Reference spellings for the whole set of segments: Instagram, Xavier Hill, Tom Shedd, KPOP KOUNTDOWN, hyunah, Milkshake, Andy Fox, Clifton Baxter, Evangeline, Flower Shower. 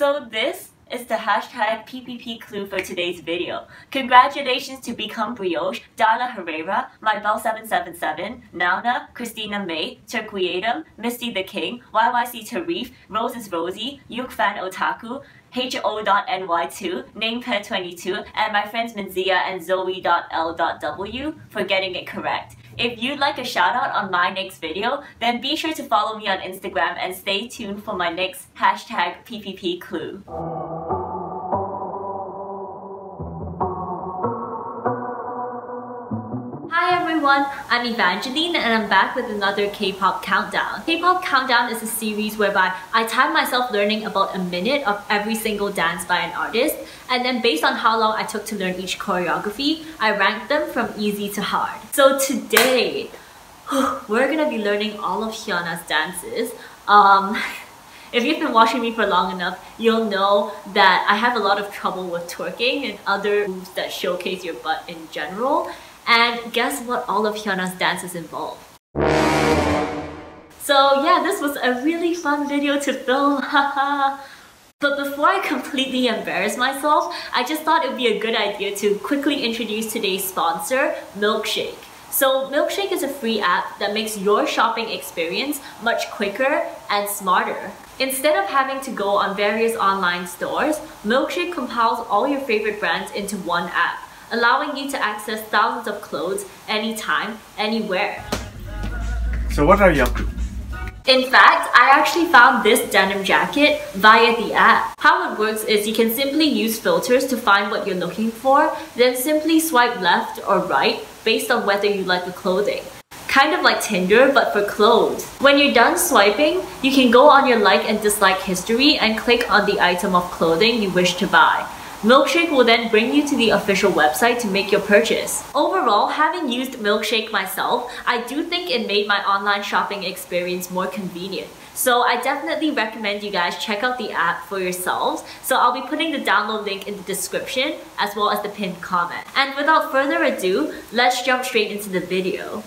So this is the hashtag PPP clue for today's video. Congratulations to Become Brioche, Donna Herrera, Mybell777, Nauna, Christina May, Turquiatum, Misty the King, YYC Tarif, Roses Rosie, Yukfan Otaku, HO.NY2, NamePair22, and my friends Minzia and Zoe.L.W for getting it correct. If you'd like a shout out on my next video, then be sure to follow me on Instagram and stay tuned for my next hashtag PPP clue. I'm Evangeline and I'm back with another K-pop countdown. K-pop countdown is a series whereby I time myself learning about a minute of every single dance by an artist, and then based on how long I took to learn each choreography, I ranked them from easy to hard. So today, we're gonna be learning all of Hyuna's dances. If you've been watching me for long enough, you'll know that I have a lot of trouble with twerking and other moves that showcase your butt in general. And guess what all of Hyuna's dances involve? So yeah, this was a really fun video to film, haha! But before I completely embarrass myself, I just thought it would be a good idea to quickly introduce today's sponsor, Milkshake. So Milkshake is a free app that makes your shopping experience much quicker and smarter. Instead of having to go on various online stores, Milkshake compiles all your favorite brands into one app, allowing you to access thousands of clothes anytime, anywhere. So what are you up to? In fact, I actually found this denim jacket via the app. How it works is you can simply use filters to find what you're looking for, then simply swipe left or right based on whether you like the clothing. Kind of like Tinder, but for clothes. When you're done swiping, you can go on your like and dislike history and click on the item of clothing you wish to buy. Milkshake will then bring you to the official website to make your purchase. Overall, having used Milkshake myself, I do think it made my online shopping experience more convenient. So I definitely recommend you guys check out the app for yourselves. So I'll be putting the download link in the description as well as the pinned comment. And without further ado, let's jump straight into the video.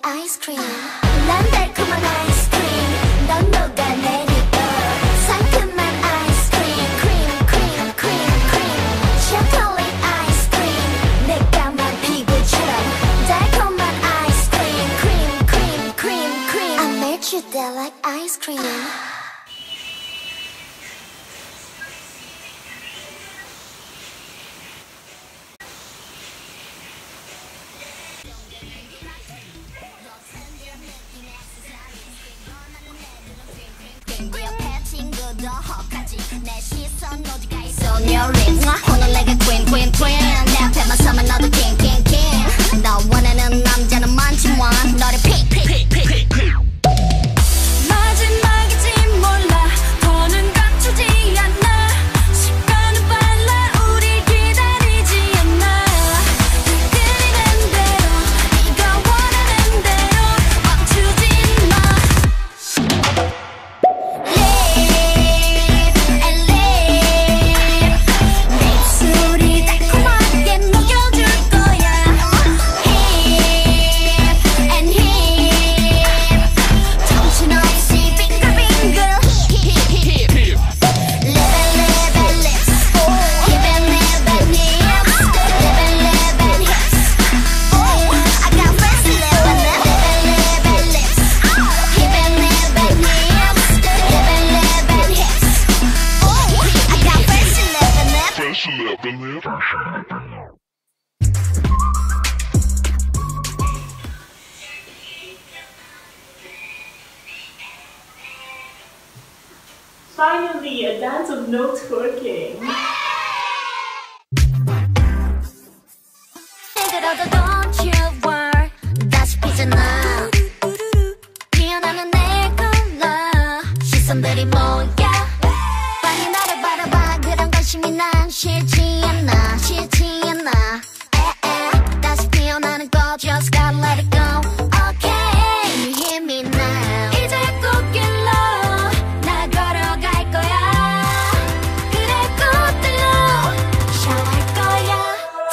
like ice cream. 난 달콤한 ice cream. 넌 녹아내리고 상큼한 ice cream. Cream, cream, cream, cream. Chocolate ice cream. 내 까만 피부처럼 달콤한 ice cream. Cream, cream, cream, cream. I met you there like ice cream. So your lips, 오늘 내게 queen queen queen. 내 앞에만 서면 너도 king king king. 너 원하는 남자는 많지만 너를 pick pick pick pick pick. 마지막이지 몰라 더는 감추지 않아. 시간은 빨라 우릴 기다리지 않아. 이끌리는 대로 네가 원하는 대로 멈추지 마. Finally, a dance of no twerking. Don't you worry, that's pigeon아. 미안하는 내 콜라 시선들이 모여. 많이 나를 바라봐 그런 관심이 난 싫지 않아, 싫지 않아. 에에 다시 피어나는 거 just gotta let it go. Okay, can you hear me now? 이제야 꽃길로.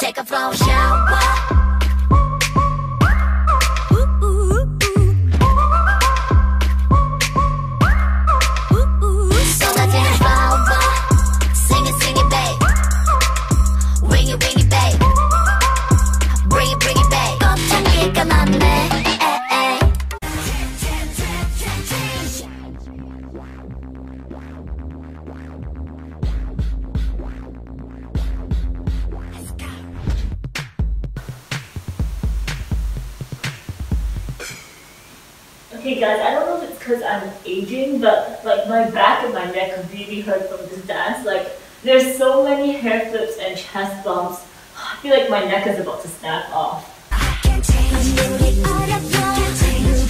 Take a flow shower. Ooh, ooh, ooh. Ooh, ooh. So let's get it over. Sing it, babe. Wing it, babe. Bring it, babe. 깜짝이가 많네. Okay guys, I don't know if it's because I'm aging, but like my back and my neck really hurt from this dance. Like there's so many hair flips and chest bumps. I feel like my neck is about to snap off. I can't change it. I can't change.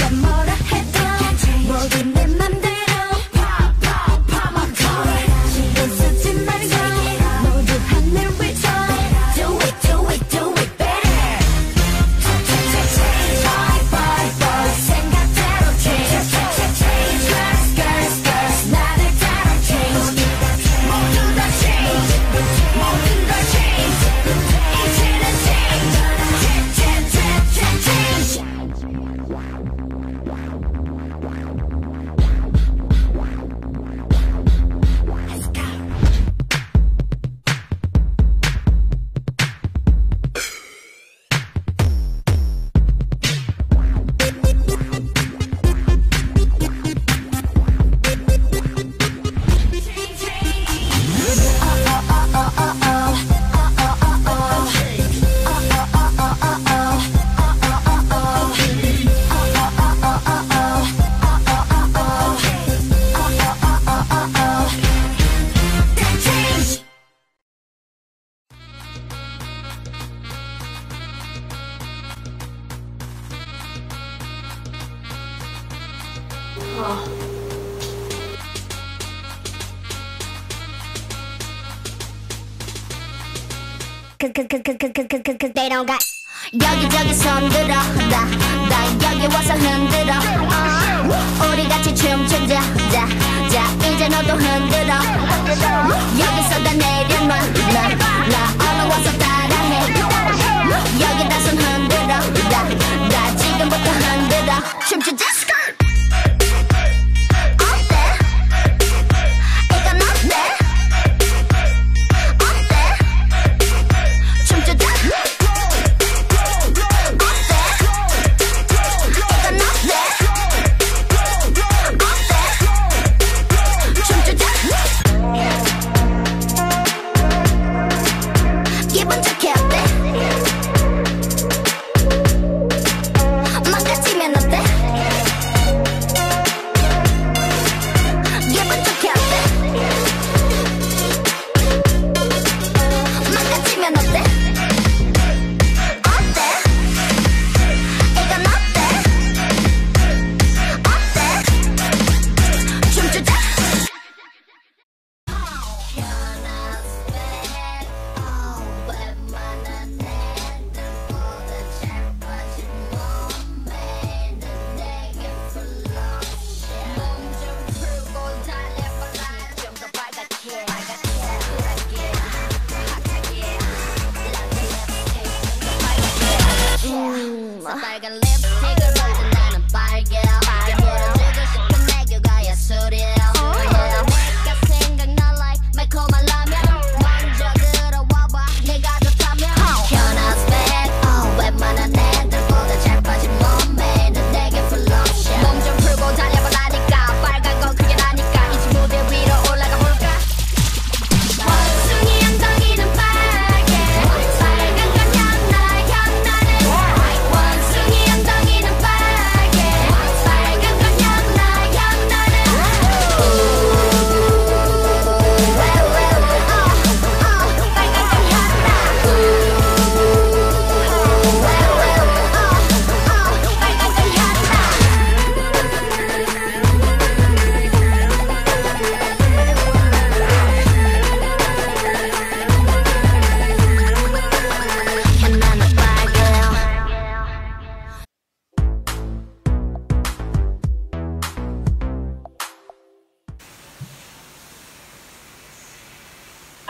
Cause they don't got 여기저기 손들어 나 여기 와서 흔들어 우리같이 춤추자 자 이제 너도 흔들어 여기서 다 내려놔 나 얼른 와서 따라해 여기다 손 흔들어 나 지금부터 흔들어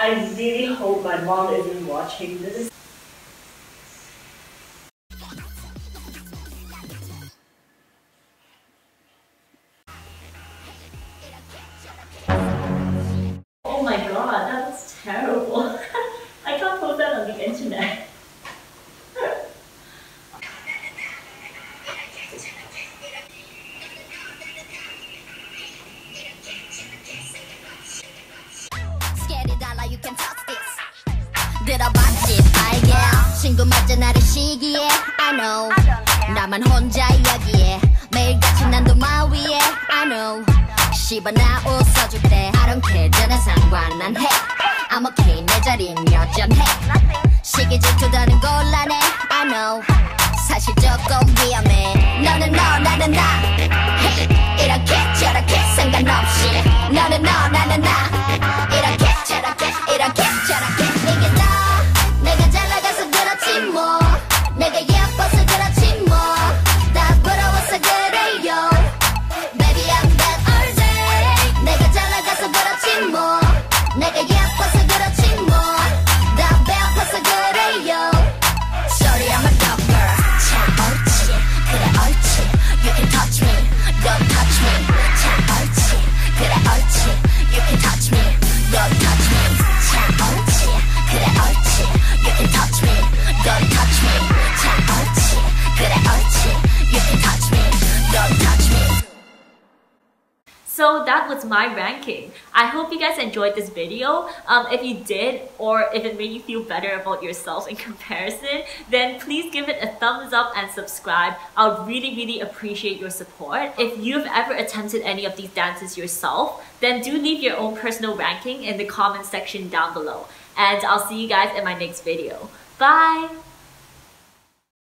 I really hope my mom isn't watching this. Oh my god, that's terrible. I can't put that on the internet. I know. 나만 혼자 여기에 매일같이 난 도마 위에 I know. 씨발 나 웃어줄 때 I don't care. 전혀 상관 난 해. I'm okay. 내 자린 여전해. 시기 질투다는 곤란해 I know. 사실 조금 위험해. 너는 너 나는 나. Hey, 이렇게 저렇게 상관없이 너는 너 나는 나. 이렇게 저렇게 이렇게 저렇게 이게 나 내가 잘나가서 그렇지 뭐. 내가 예뻐서 그렇지 뭐 나 부러워서 그래요 Baby I'm bad all day 내가 잘나가서 그렇지 뭐 내가 예뻐서 그렇지 뭐 나 배고파서 그래요 Sorry I'm a dumb girl 참 옳지 그래 옳지 You can touch me Don't touch me 참 옳지 그래 옳지 You can touch me Don't touch me 참 옳지 그래 옳지 You can touch me Don't touch me 참 옳지 그래 옳지 You can touch me Don't touch me So that was my ranking. I hope you guys enjoyed this video. If you did, or if it made you feel better about yourself in comparison, then please give it a thumbs up and subscribe. I would really, really appreciate your support. If you've ever attempted any of these dances yourself, then do leave your own personal ranking in the comment section down below. And I'll see you guys in my next video. Bye!